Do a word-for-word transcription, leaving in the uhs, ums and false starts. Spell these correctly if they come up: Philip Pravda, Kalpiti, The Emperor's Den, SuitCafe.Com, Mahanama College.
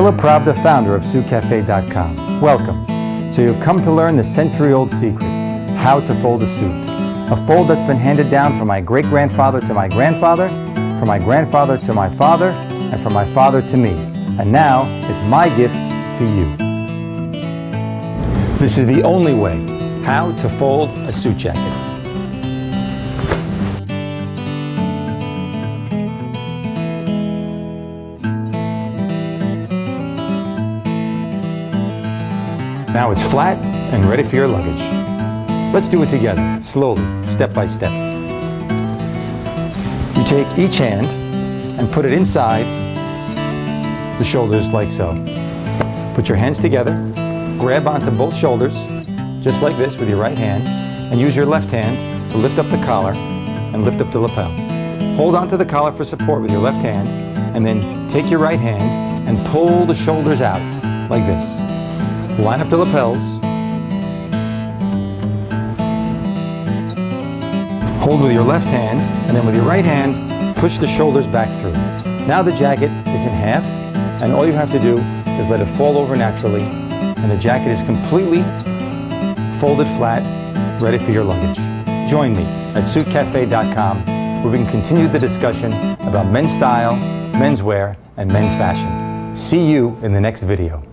Philip Pravda, founder of Suit Cafe dot com. Welcome. So you've come to learn the century-old secret, how to fold a suit. A fold that's been handed down from my great-grandfather to my grandfather, from my grandfather to my father, and from my father to me. And now, it's my gift to you. This is the only way, how to fold a suit jacket. Now it's flat and ready for your luggage. Let's do it together, slowly, step by step. You take each hand and put it inside the shoulders like so. Put your hands together, grab onto both shoulders, just like this with your right hand, and use your left hand to lift up the collar and lift up the lapel. Hold onto the collar for support with your left hand, and then take your right hand and pull the shoulders out, like this. Line up the lapels. Hold with your left hand, and then with your right hand, push the shoulders back through. Now the jacket is in half, and all you have to do is let it fall over naturally, and the jacket is completely folded flat, ready for your luggage. Join me at Suit Cafe dot com, where we can continue the discussion about men's style, menswear, and men's fashion. See you in the next video.